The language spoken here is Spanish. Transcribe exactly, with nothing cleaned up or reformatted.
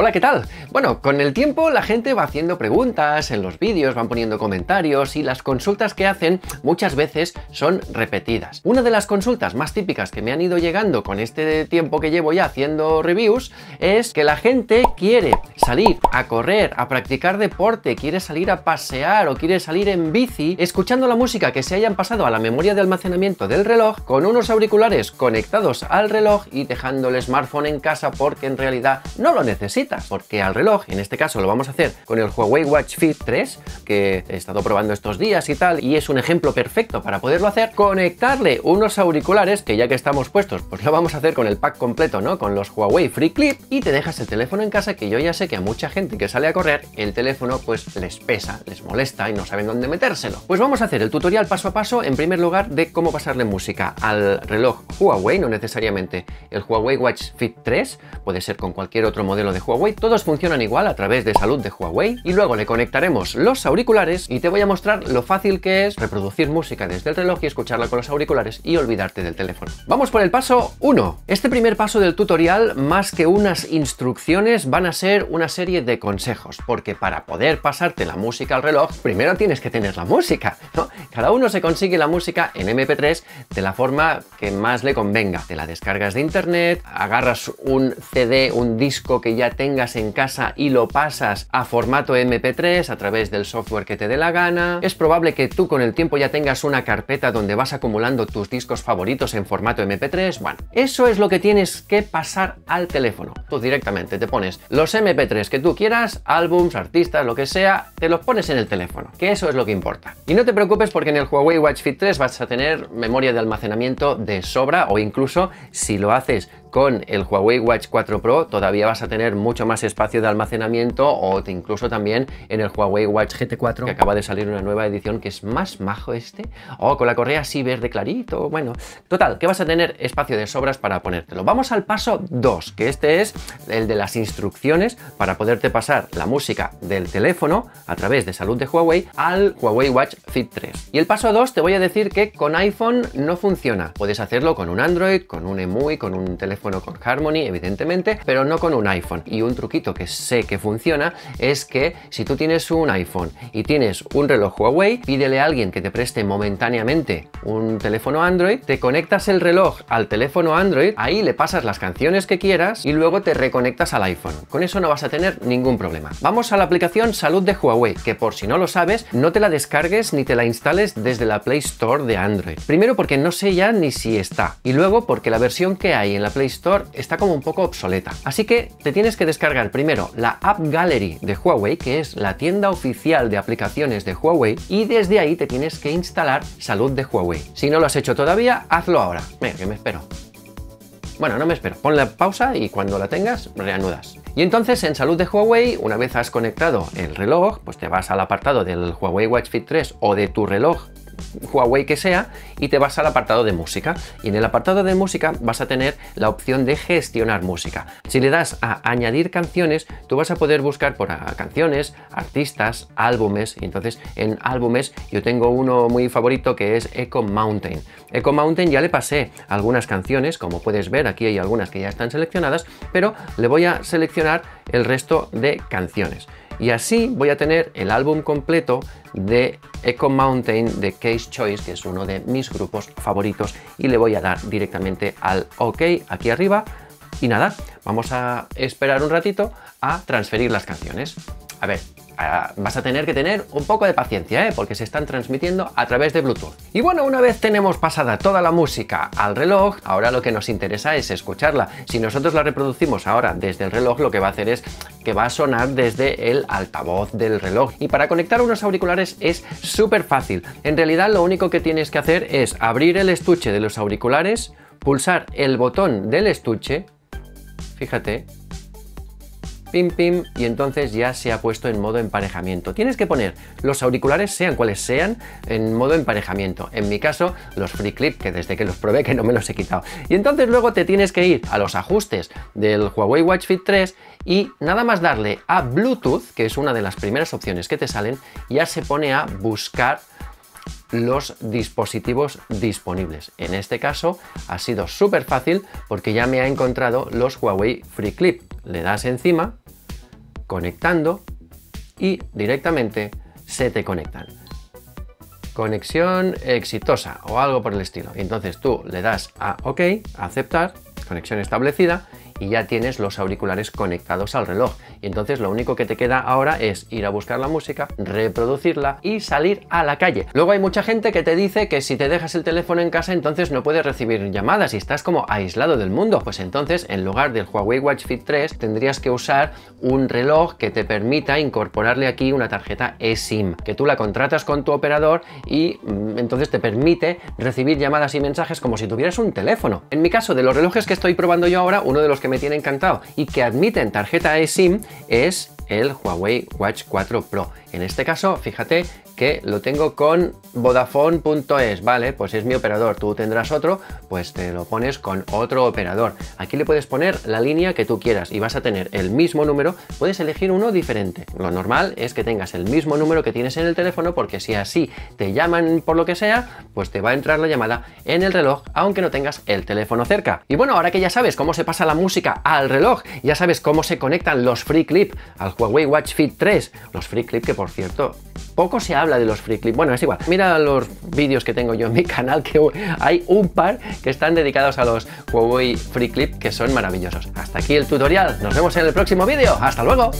Hola, ¿qué tal? Bueno, con el tiempo la gente va haciendo preguntas en los vídeos, van poniendo comentarios y las consultas que hacen muchas veces son repetidas. Una de las consultas más típicas que me han ido llegando con este tiempo que llevo ya haciendo reviews es que la gente quiere salir a correr, a practicar deporte, quiere salir a pasear o quiere salir en bici escuchando la música que se hayan pasado a la memoria de almacenamiento del reloj con unos auriculares conectados al reloj y dejando el smartphone en casa porque en realidad no lo necesita. Porque al reloj, en este caso lo vamos a hacer con el Huawei Watch Fit tres, que he estado probando estos días y tal, y es un ejemplo perfecto para poderlo hacer, conectarle unos auriculares, que ya que estamos puestos, pues lo vamos a hacer con el pack completo, ¿no? Con los Huawei FreeClip, y te dejas el teléfono en casa, que yo ya sé que a mucha gente que sale a correr, el teléfono pues les pesa, les molesta y no saben dónde metérselo. Pues vamos a hacer el tutorial paso a paso, en primer lugar, de cómo pasarle música al reloj Huawei, no necesariamente el Huawei Watch Fit tres, puede ser con cualquier otro modelo de Huawei. Todos funcionan igual a través de Salud de Huawei, y luego le conectaremos los auriculares y te voy a mostrar lo fácil que es reproducir música desde el reloj y escucharla con los auriculares y olvidarte del teléfono. Vamos por el paso uno. Este primer paso del tutorial, más que unas instrucciones, van a ser una serie de consejos, porque para poder pasarte la música al reloj, primero tienes que tener la música, ¿no? Cada uno se consigue la música en eme pe tres de la forma que más le convenga. Te la descargas de internet, agarras un ce de, un disco que ya tengas en casa y lo pasas a formato eme pe tres a través del software que te dé la gana. Es probable que tú con el tiempo ya tengas una carpeta donde vas acumulando tus discos favoritos en formato eme pe tres. Bueno, eso es lo que tienes que pasar al teléfono. Tú directamente te pones los eme pe tres que tú quieras, álbums, artistas, lo que sea, te los pones en el teléfono, que eso es lo que importa. Y no te preocupes porque en el Huawei Watch Fit tres vas a tener memoria de almacenamiento de sobra, o incluso si lo haces con el Huawei Watch cuatro Pro todavía vas a tener mucho más espacio de almacenamiento, o incluso también en el Huawei Watch ge te cuatro, que acaba de salir una nueva edición que es más majo este, o oh, con la correa así verde clarito. Bueno, total, que vas a tener espacio de sobras para ponértelo. Vamos al paso dos, que este es el de las instrucciones para poderte pasar la música del teléfono a través de Salud de Huawei al Huawei Watch Fit tres. Y el paso dos, te voy a decir que con iPhone no funciona. Puedes hacerlo con un Android, con un E M U I, con un teléfono con Harmony, evidentemente, pero no con un iPhone. Y un truquito que sé que funciona es que si tú tienes un iPhone y tienes un reloj Huawei, pídele a alguien que te preste momentáneamente un teléfono Android, te conectas el reloj al teléfono Android, ahí le pasas las canciones que quieras y luego te reconectas al iPhone. Con eso no vas a tener ningún problema. Vamos a la aplicación Salud de Huawei, que por si no lo sabes, no te la descargues ni te la instales desde la Play Store de Android. Primero porque no sé ya ni si está, y luego porque la versión que hay en la Play Store está como un poco obsoleta. Así que te tienes que descargar primero la app Gallery de Huawei, que es la tienda oficial de aplicaciones de Huawei, y desde ahí te tienes que instalar Salud de Huawei. Si no lo has hecho todavía, hazlo ahora. Mira, que me espero. Bueno, no me espero. Pon la pausa y cuando la tengas, reanudas. Y entonces en Salud de Huawei, una vez has conectado el reloj, pues te vas al apartado del Huawei Watch Fit tres o de tu reloj Huawei que sea, y te vas al apartado de música, y en el apartado de música vas a tener la opción de gestionar música. Si le das a añadir canciones, tú vas a poder buscar por canciones, artistas, álbumes. Y entonces en álbumes yo tengo uno muy favorito que es Echo Mountain. Echo Mountain ya le pasé algunas canciones, como puedes ver aquí hay algunas que ya están seleccionadas, pero le voy a seleccionar el resto de canciones. Y así voy a tener el álbum completo de Echo Mountain de Kaiser Chiefs, que es uno de mis grupos favoritos, y le voy a dar directamente al OK aquí arriba. Y nada, vamos a esperar un ratito a transferir las canciones. A ver, vas a tener que tener un poco de paciencia, ¿eh? Porque se están transmitiendo a través de Bluetooth. Y bueno, una vez tenemos pasada toda la música al reloj, ahora lo que nos interesa es escucharla. Si nosotros la reproducimos ahora desde el reloj, lo que va a hacer es que va a sonar desde el altavoz del reloj. Y para conectar unos auriculares es súper fácil. En realidad, lo único que tienes que hacer es abrir el estuche de los auriculares, pulsar el botón del estuche, fíjate, pim pim, y entonces ya se ha puesto en modo emparejamiento. Tienes que poner los auriculares, sean cuales sean, en modo emparejamiento. En mi caso, los FreeClip, que desde que los probé que no me los he quitado. Y entonces luego te tienes que ir a los ajustes del Huawei Watch Fit tres y nada más darle a Bluetooth, que es una de las primeras opciones que te salen, ya se pone a buscar los dispositivos disponibles. En este caso ha sido súper fácil porque ya me ha encontrado los Huawei FreeClip. Le das encima conectando y directamente se te conectan. Conexión exitosa o algo por el estilo. Entonces tú le das a OK, a aceptar, conexión establecida, y ya tienes los auriculares conectados al reloj. Y entonces lo único que te queda ahora es ir a buscar la música, reproducirla y salir a la calle. Luego hay mucha gente que te dice que si te dejas el teléfono en casa entonces no puedes recibir llamadas y estás como aislado del mundo. Pues entonces en lugar del Huawei Watch Fit tres tendrías que usar un reloj que te permita incorporarle aquí una tarjeta eSIM, que tú la contratas con tu operador y entonces te permite recibir llamadas y mensajes como si tuvieras un teléfono. En mi caso, de los relojes que estoy probando yo ahora, uno de los que me tiene encantado y que admiten tarjeta eSIM es el Huawei Watch cuatro Pro. En este caso, fíjate que lo tengo con Vodafone punto es, ¿vale? Pues es mi operador, tú tendrás otro, pues te lo pones con otro operador. Aquí le puedes poner la línea que tú quieras y vas a tener el mismo número, puedes elegir uno diferente. Lo normal es que tengas el mismo número que tienes en el teléfono, porque si así te llaman por lo que sea, pues te va a entrar la llamada en el reloj, aunque no tengas el teléfono cerca. Y bueno, ahora que ya sabes cómo se pasa la música al reloj, ya sabes cómo se conectan los FreeClip al Huawei Watch Fit tres, los FreeClip que, por cierto, poco se habla de los FreeClip. Bueno, es igual. Mira los vídeos que tengo yo en mi canal, que hay un par que están dedicados a los Huawei FreeClip que son maravillosos. Hasta aquí el tutorial. Nos vemos en el próximo vídeo. ¡Hasta luego!